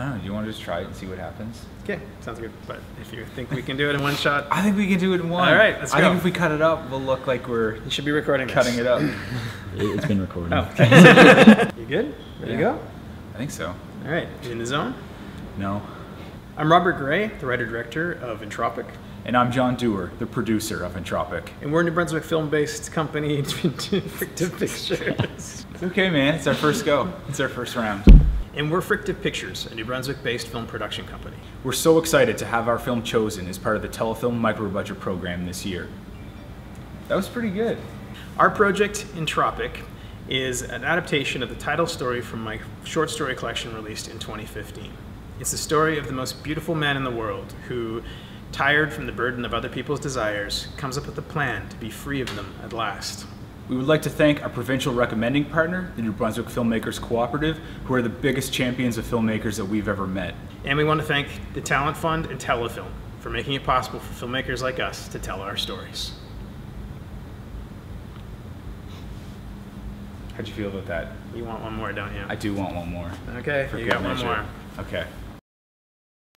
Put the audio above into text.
I don't know, do you want to just try it and see what happens? Okay, sounds good. But if you think we can do it in one shot. I think we can do it in one. All right, let's go. I think if we cut it up, we'll look like we're cutting it up. It's been recorded. Oh, okay. You good? Ready to go? I think so. All right, you in the zone? No. I'm Robert Gray, the writer-director of Entropic. And I'm John Dewar, the producer of Entropic. And we're a New Brunswick film-based company, Frictive Pictures. Okay, man, it's our first go. It's our first round. And we're Frictive Pictures, a New Brunswick-based film production company. We're so excited to have our film chosen as part of the Telefilm micro-budget program this year. That was pretty good. Our project, Entropic, is an adaptation of the title story from my short story collection released in 2015. It's the story of the most beautiful man in the world who, tired from the burden of other people's desires, comes up with a plan to be free of them at last. We would like to thank our provincial recommending partner, the New Brunswick Filmmakers Cooperative, who are the biggest champions of filmmakers that we've ever met. And we want to thank the Talent Fund and Telefilm for making it possible for filmmakers like us to tell our stories. How'd you feel about that? You want one more, don't you? I do want one more. Okay, you got one more. Okay.